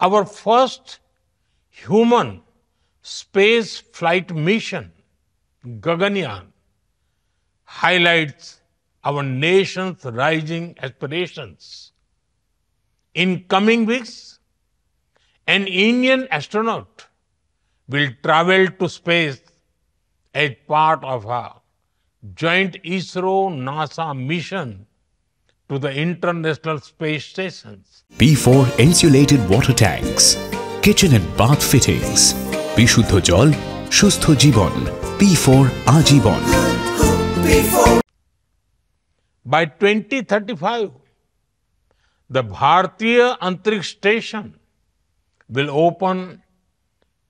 our first human space flight mission, Gaganyaan, highlights our nation's rising aspirations. In coming weeks, an Indian astronaut will travel to space as part of her joint ISRO-NASA mission to the International Space Station. P4 insulated water tanks, kitchen and bath fittings, Bishuddho Jal, Shustho Jibon, P4 Ajibon. P4. By 2035, the Bhartiya Antrik Station will open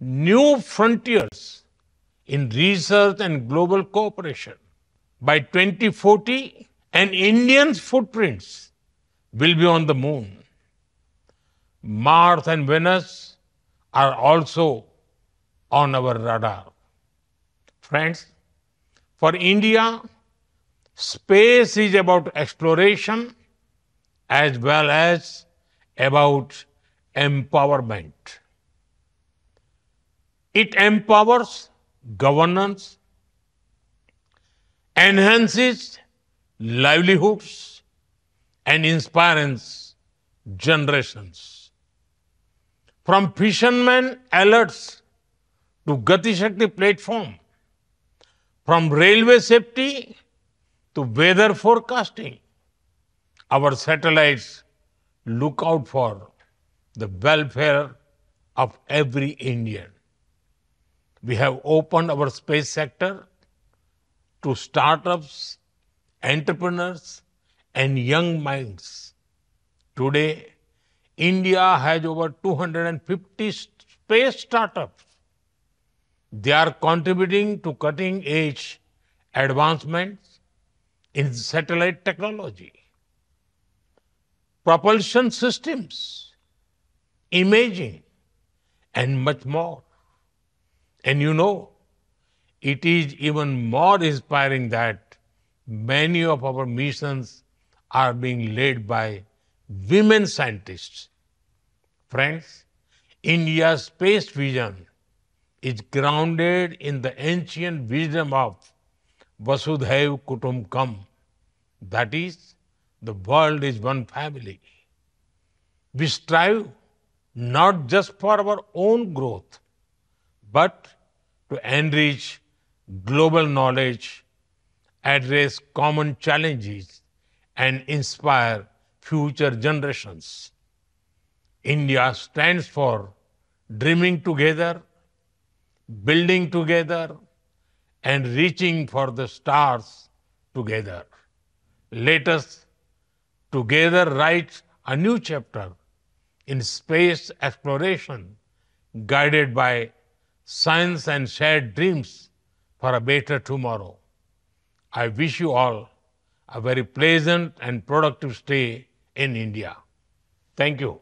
new frontiers in research and global cooperation. By 2040, an Indian's footprints will be on the moon. Mars and Venus are also on our radar. Friends, for India, space is about exploration as well as about empowerment. It empowers governance, enhances livelihoods, and inspires generations. From fishermen alerts to Gati Shakti platform, from railway safety to weather forecasting, our satellites look out for the welfare of every Indian. We have opened our space sector to startups, entrepreneurs, and young minds. Today, India has over 250 space startups. They are contributing to cutting-edge advancements in satellite technology, propulsion systems, imaging, and much more. And you know, it is even more inspiring that many of our missions are being led by women scientists. Friends, India's space vision is grounded in the ancient wisdom of Vasudhaiv Kutumbakam, that is, the world is one family. We strive not just for our own growth, but to enrich global knowledge, address common challenges, and inspire future generations. India stands for dreaming together, building together, and reaching for the stars together. Let us together write a new chapter in space exploration, guided by science and shared dreams for a better tomorrow. I wish you all a very pleasant and productive stay in India. Thank you.